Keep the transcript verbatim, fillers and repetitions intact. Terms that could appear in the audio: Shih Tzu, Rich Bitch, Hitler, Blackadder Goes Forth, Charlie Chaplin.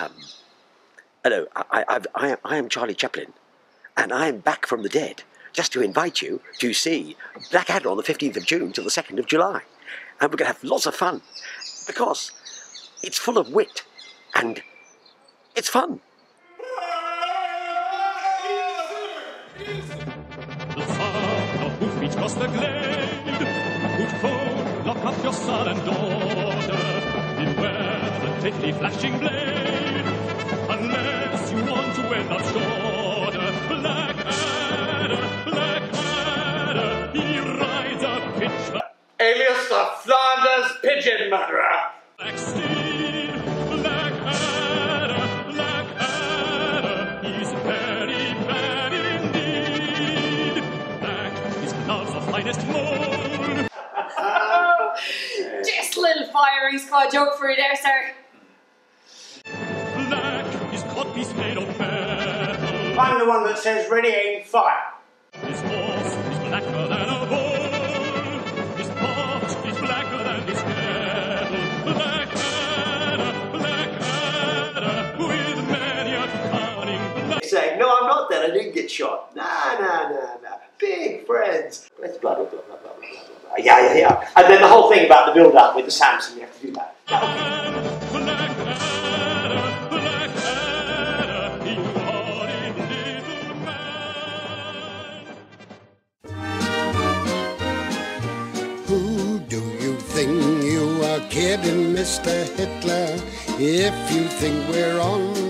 Um, hello, I, I, I, I am Charlie Chaplin, and I am back from the dead just to invite you to see Blackadder on the fifteenth of June till the second of July. And we're going to have lots of fun, because it's full of wit, and it's fun. The father who feeds across the glade, who'd fold, lock up your son and daughter, beware the deadly flashing blade, unless you want to end up shorter. Blackadder, Blackadder, he rides a pitchfork, alias the Flanders Pigeon Madderer. Just a little firing squad joke for you there, sir. Black is caught piece made of metal. I'm the one that says ready, aim, fire. His horse is blacker than a bull. His pot is blacker than his kettle. Blackadder, Blackadder, with many a cunning black. Saying, no, I'm not that, I didn't get shot. Nah, nah, nah, nah. Big friends. Let's blah, blah, blah, blah, blah, blah, blah. Yeah, yeah, yeah. And then the whole thing about the build-up with the Samson, you have to do that. Who do you think you are kidding, Mister Hitler? If you think we're on